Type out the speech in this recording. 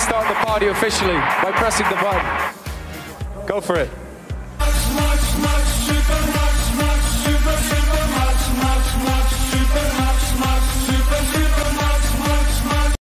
start the party officially by pressing the button. Go for it.